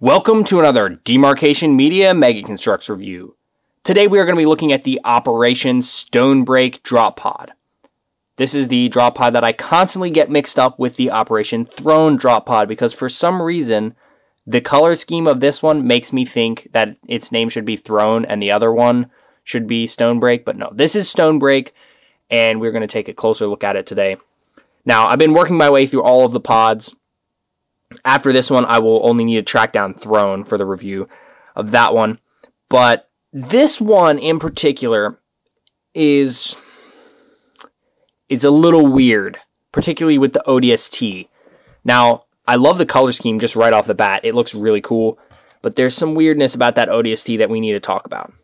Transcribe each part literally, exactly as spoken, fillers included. Welcome to another Demarcation Media Mega Construx review. Today we are going to be looking at the Operation Stonebreak drop pod. This is the drop pod that I constantly get mixed up with the Operation Throne drop pod because for some reason the color scheme of this one makes me think that its name should be Throne and the other one should be Stonebreak, but no, this is Stonebreak and we're going to take a closer look at it today. Now, I've been working my way through all of the pods. After this one, I will only need to track down Throne for the review of that one. But this one in particular is, is a little weird, particularly with the O D S T. Now, I love the color scheme just right off the bat. It looks really cool, but there's some weirdness about that O D S T that we need to talk about.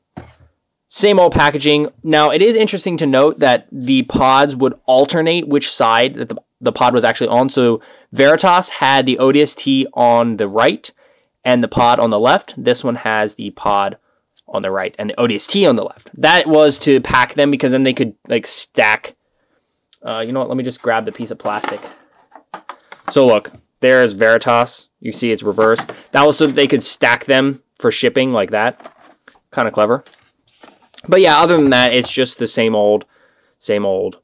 Same old packaging. Now, it is interesting to note that the pods would alternate which side that the, the pod was actually on. So Veritas had the O D S T on the right and the pod on the left. This one has the pod on the right and the O D S T on the left. That was to pack them because then they could like stack. Uh, you know what? Let me just grab the piece of plastic. So look, there is Veritas. You see it's reversed. That was so that they could stack them for shipping like that. Kind of clever. But yeah, other than that, it's just the same old, same old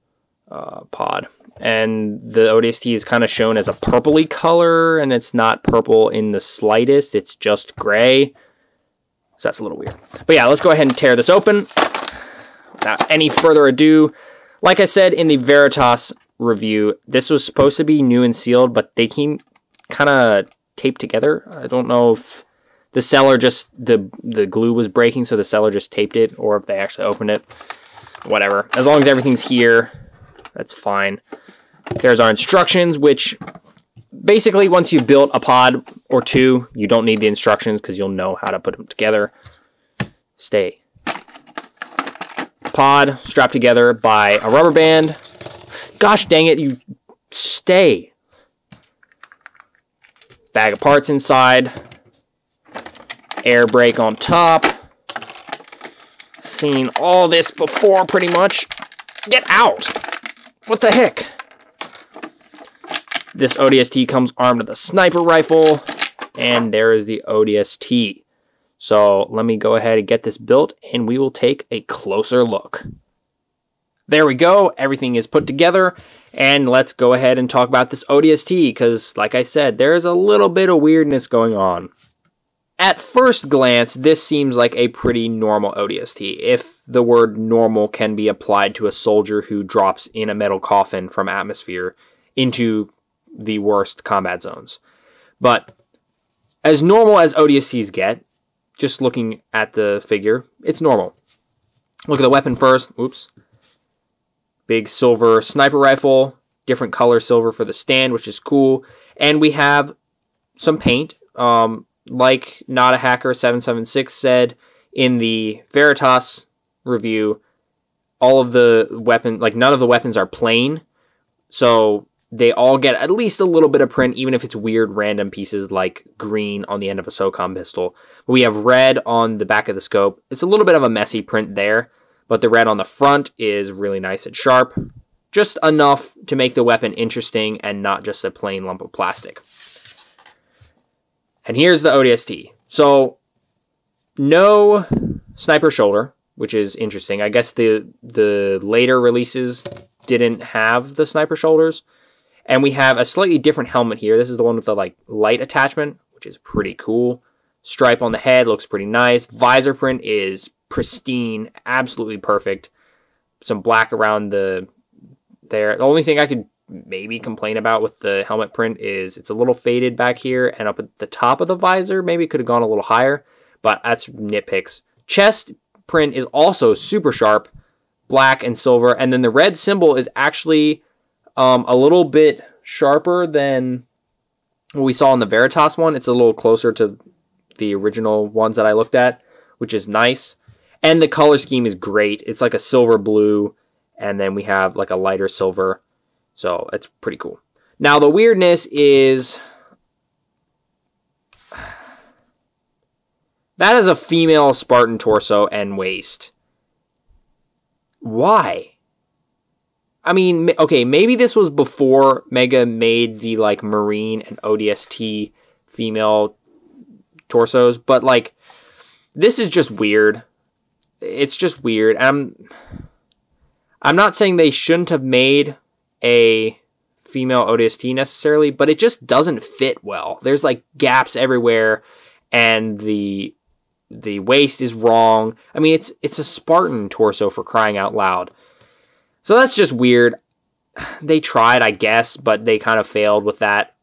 uh, pod. And the O D S T is kind of shown as a purpley color, and it's not purple in the slightest. It's just gray. So that's a little weird. But yeah, let's go ahead and tear this open. Without any further ado, like I said in the Veritas review, this was supposed to be new and sealed, but they came kind of taped together. I don't know if the seller just, the the glue was breaking, so the seller just taped it, or if they actually opened it. Whatever. As long as everything's here, that's fine. There's our instructions, which basically once you've built a pod or two, you don't need the instructions because you'll know how to put them together. Stay. Pod strapped together by a rubber band. Gosh dang it, you stay. Bag of parts inside. Air brake on top. Seen all this before, pretty much. Get out! What the heck? This O D S T comes armed with a sniper rifle, and there is the O D S T. So let me go ahead and get this built, and we will take a closer look. There we go. Everything is put together, and let's go ahead and talk about this O D S T, because like I said, there's a little bit of weirdness going on. At first glance, this seems like a pretty normal O D S T, if the word normal can be applied to a soldier who drops in a metal coffin from atmosphere into the worst combat zones. But as normal as O D S Ts get, just looking at the figure, it's normal. Look at the weapon first. Oops. Big silver sniper rifle, different color silver for the stand, which is cool. And we have some paint. Um... Like Not a Hacker seven seven six said in the Veritas review, all of the weapon, like none of the weapons are plain, so they all get at least a little bit of print, even if it's weird random pieces like green on the end of a SOCOM pistol. We have red on the back of the scope. It's a little bit of a messy print there, but the red on the front is really nice and sharp, just enough to make the weapon interesting and not just a plain lump of plastic. And here's the O D S T. So, no sniper shoulder, which is interesting. I guess the the later releases didn't have the sniper shoulders. And we have a slightly different helmet here. This is the one with the like light attachment, which is pretty cool. Stripe on the head looks pretty nice. Visor print is pristine, absolutely perfect. Some black around the there. The only thing I could maybe complain about with the helmet print is it's a little faded back here and up at the top of the visor. Maybe it could have gone a little higher, but that's nitpicks. Chest print is also super sharp, black and silver, and then the red symbol is actually um, a little bit sharper than what we saw in the Veritas one. It's a little closer to the original ones that I looked at, which is nice. And the color scheme is great. It's like a silver blue, and then we have like a lighter silver. So it's pretty cool. Now the weirdness is that is a female Spartan torso and waist. Why? I mean, okay, maybe this was before Mega made the like Marine and O D S T female torsos, but like this is just weird. It's just weird. I'm I'm not saying they shouldn't have made a female O D S T necessarily, but it just doesn't fit well. There's like gaps everywhere, and the the waist is wrong. I mean, it's it's a Spartan torso, for crying out loud. So that's just weird. They tried, I guess, but they kind of failed with that.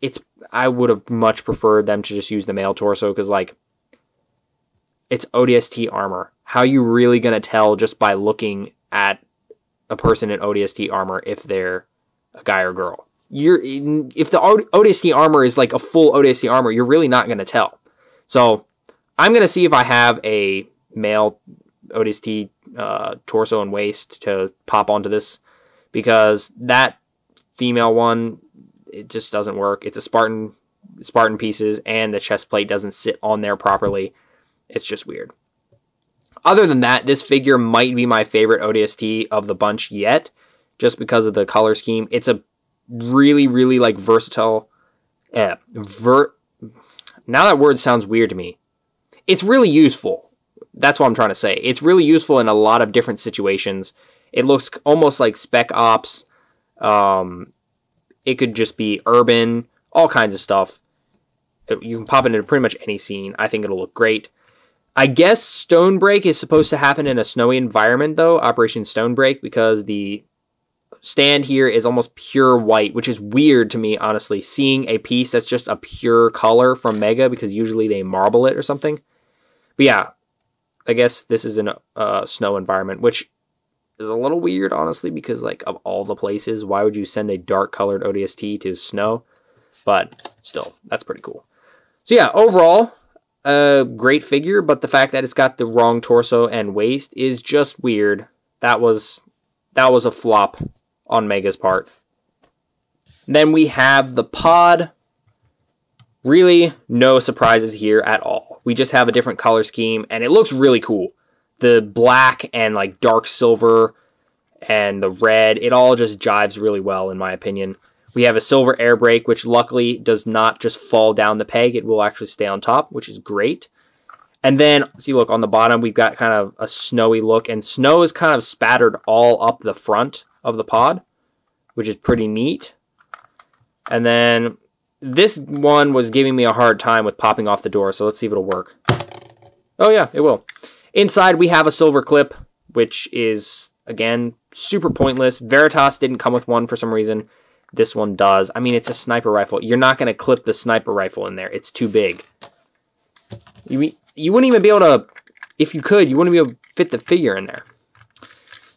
It's I would have much preferred them to just use the male torso, because like it's O D S T armor. How are you really gonna tell just by looking at a person in O D S T armor if they're a guy or girl? You're if the O D S T armor is like a full O D S T armor, you're really not gonna tell. So I'm gonna see if I have a male O D S T uh, torso and waist to pop onto this, because that female one, it just doesn't work. It's a Spartan Spartan pieces, and the chest plate doesn't sit on there properly. It's just weird. Other than that, this figure might be my favorite O D S T of the bunch yet, just because of the color scheme. It's a really, really like versatile. Eh, ver now that word sounds weird to me. It's really useful. That's what I'm trying to say. It's really useful in a lot of different situations. It looks almost like Spec Ops. Um, it could just be urban, all kinds of stuff. You can pop it into pretty much any scene. I think it'll look great. I guess Stonebreak is supposed to happen in a snowy environment, though, Operation Stonebreak, because the stand here is almost pure white, which is weird to me, honestly, seeing a piece that's just a pure color from Mega, because usually they marble it or something. But yeah, I guess this is in a snow environment, which is a little weird, honestly, because, like, of all the places, why would you send a dark-colored O D S T to snow? But still, that's pretty cool. So yeah, overall, a great figure, but the fact that it's got the wrong torso and waist is just weird. That was that was a flop on Mega's part. Then we have the pod. Really no surprises here at all. We just have a different color scheme, and it looks really cool. The black and like dark silver and the red, it all just jives really well in my opinion. We have a silver air brake, which luckily does not just fall down the peg. It will actually stay on top, which is great. And then, see, look, on the bottom, we've got kind of a snowy look. And snow is kind of spattered all up the front of the pod, which is pretty neat. And then this one was giving me a hard time with popping off the door, so let's see if it'll work. Oh, yeah, it will. Inside, we have a silver clip, which is, again, super pointless. Veritas didn't come with one for some reason. This one does. I mean, it's a sniper rifle. You're not going to clip the sniper rifle in there. It's too big. You, you wouldn't even be able to, if you could, you wouldn't be able to fit the figure in there. So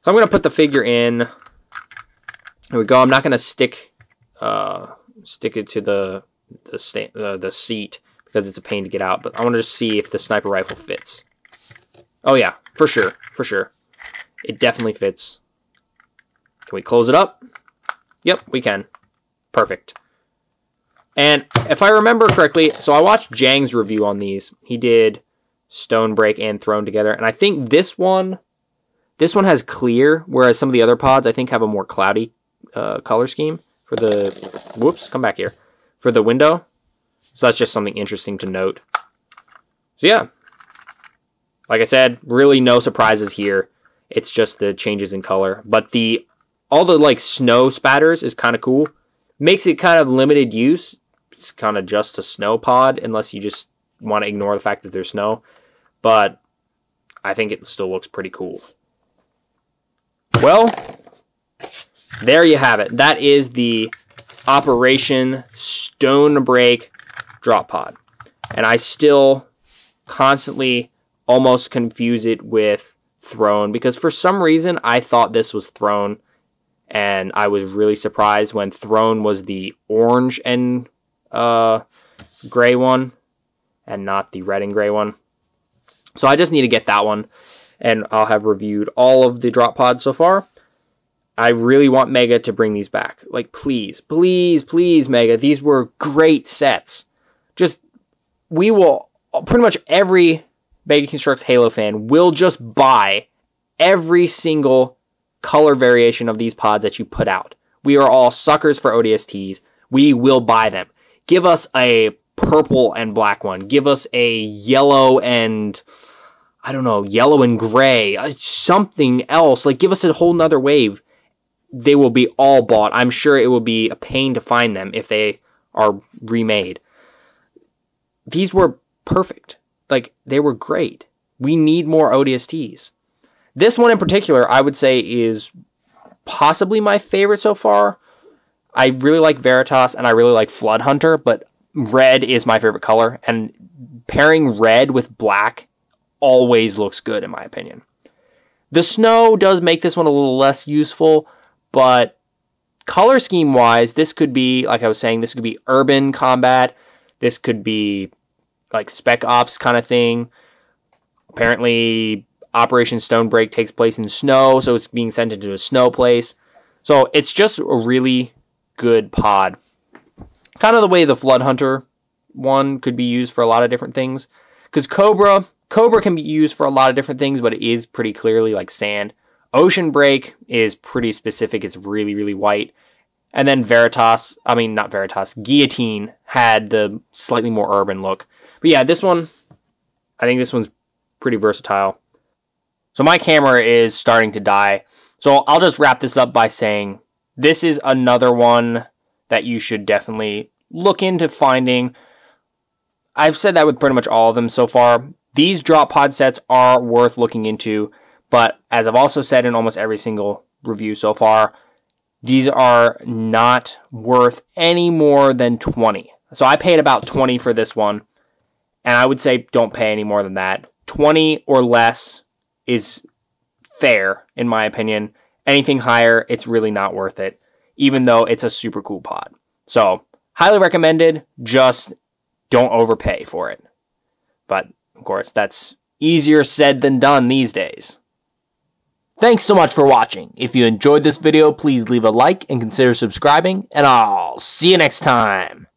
I'm going to put the figure in. There we go. I'm not going to stick uh, stick it to the the, sta uh, the seat because it's a pain to get out. But I want to just see if the sniper rifle fits. Oh, yeah. For sure. For sure. It definitely fits. Can we close it up? Yep, we can. Perfect. And if I remember correctly, so I watched Jang's review on these. He did Stonebreak and Throne together. And I think this one, this one has clear, whereas some of the other pods, I think, have a more cloudy uh, color scheme for the, whoops, come back here, for the window. So that's just something interesting to note. So yeah, like I said, really no surprises here. It's just the changes in color. But the all the like snow spatters is kind of cool. Makes it kind of limited use. It's kind of just a snow pod unless you just want to ignore the fact that there's snow. But I think it still looks pretty cool. Well, there you have it. That is the Operation Stonebreak drop pod. And I still constantly almost confuse it with Throne because for some reason I thought this was Throne. And I was really surprised when Throne was the orange and uh, gray one and not the red and gray one. So I just need to get that one. And I'll have reviewed all of the drop pods so far. I really want Mega to bring these back. Like, please, please, please, Mega. These were great sets. Just, we will, pretty much every Mega Construx Halo fan will just buy every single color variation of these pods that you put out. We are all suckers for O D S Ts. We will buy them. Give us a purple and black one. Give us a yellow and, I don't know, yellow and gray, something else. Like, give us a whole nother wave. They will be all bought. I'm sure it will be a pain to find them if they are remade. These were perfect. Like, they were great. We need more O D S Ts. This one in particular, I would say, is possibly my favorite so far. I really like Veritas, and I really like Floodhunter, but red is my favorite color, and pairing red with black always looks good, in my opinion. The snow does make this one a little less useful, but color scheme-wise, this could be, like I was saying, this could be urban combat. This could be, like, Spec Ops kind of thing. Apparently, Operation Stonebreak takes place in snow, so it's being sent into a snow place. So it's just a really good pod. Kind of the way the Floodhunter one could be used for a lot of different things. Because Cobra, Cobra can be used for a lot of different things, but it is pretty clearly like sand. Oceanbreak is pretty specific. It's really, really white. And then Veritas, I mean, not Veritas, Guillotine had the slightly more urban look. But yeah, this one, I think this one's pretty versatile. So my camera is starting to die. So I'll just wrap this up by saying this is another one that you should definitely look into finding. I've said that with pretty much all of them so far. These drop pod sets are worth looking into, but as I've also said in almost every single review so far, these are not worth any more than twenty. So I paid about twenty for this one, and I would say don't pay any more than that. twenty or less is fair, in my opinion. Anything higher, it's really not worth it, even though it's a super cool pod. So, highly recommended, just don't overpay for it. But, of course, that's easier said than done these days. Thanks so much for watching. If you enjoyed this video, please leave a like and consider subscribing, and I'll see you next time.